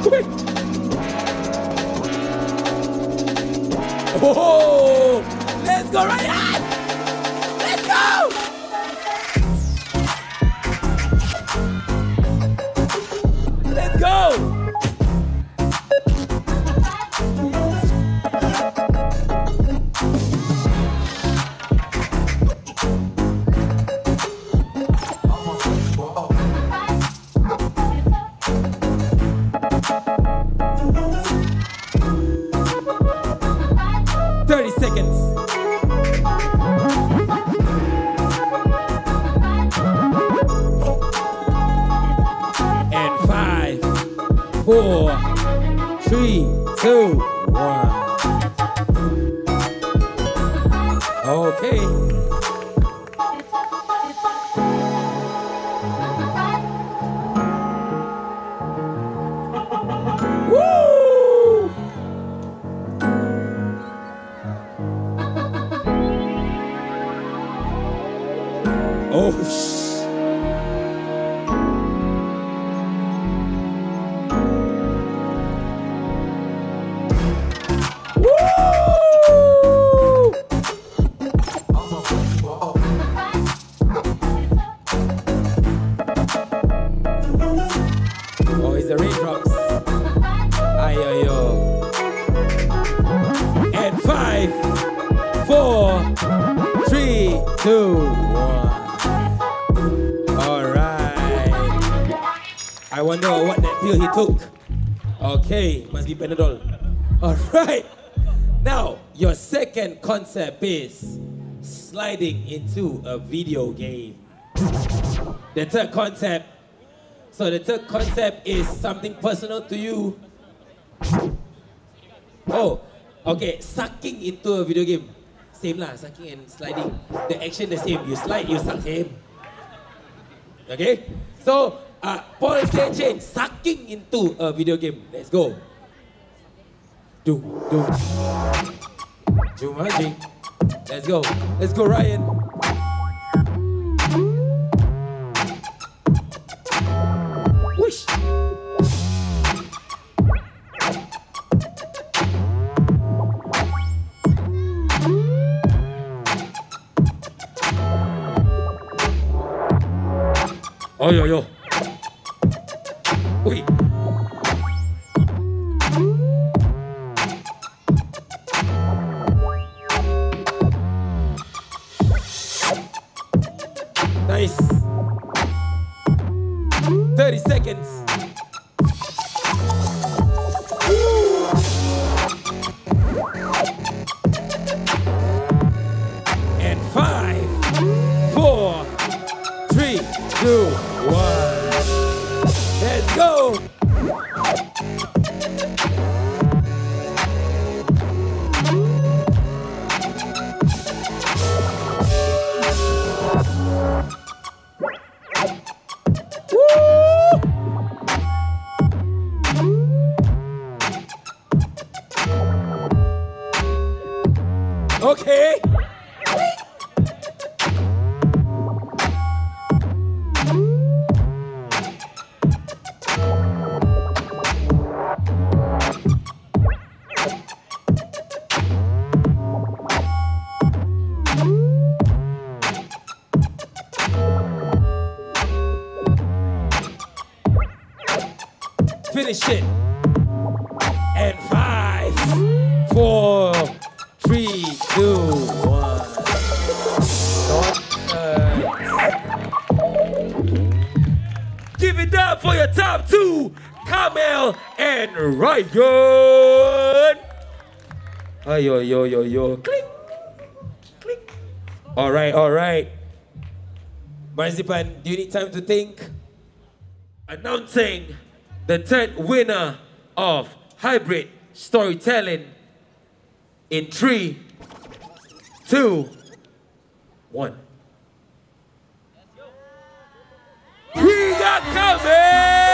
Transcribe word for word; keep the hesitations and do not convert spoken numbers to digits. Quick! Oh! Let's go, Ryan! Let's go! Let's go! Four, three, two, one. Okay. Woo! Oh, shit. The raindrops. Ayoyo. And five, four, three, two, one. All right. I wonder what that pill he took. Okay, must be Panadol. All right. Now, your second concept is sliding into a video game. The third concept So the third concept is something personal to you. Oh, okay, sucking into a video game. Same lah, sucking and sliding. The action the same. You slide, you suck, same. Okay? So, uh, Paul J. Chain, sucking into a video game. Let's go. Do, do. Do magic. Let's go. Let's go, Ryan. Oh, yo, yo. Wait. Nice. Thirty seconds. And five, four, three, two. Let's go! Woo! Okay! Finish it. And five, four, three, two, one. Give it up for your top two, Kamil and Ryan. Ay, yo, yo, yo, yo. Click, click. All right, all right. Marzipan, do you need time to think? Announcing the third winner of Hybrid Storytelling in three, two, one. We got Kamil!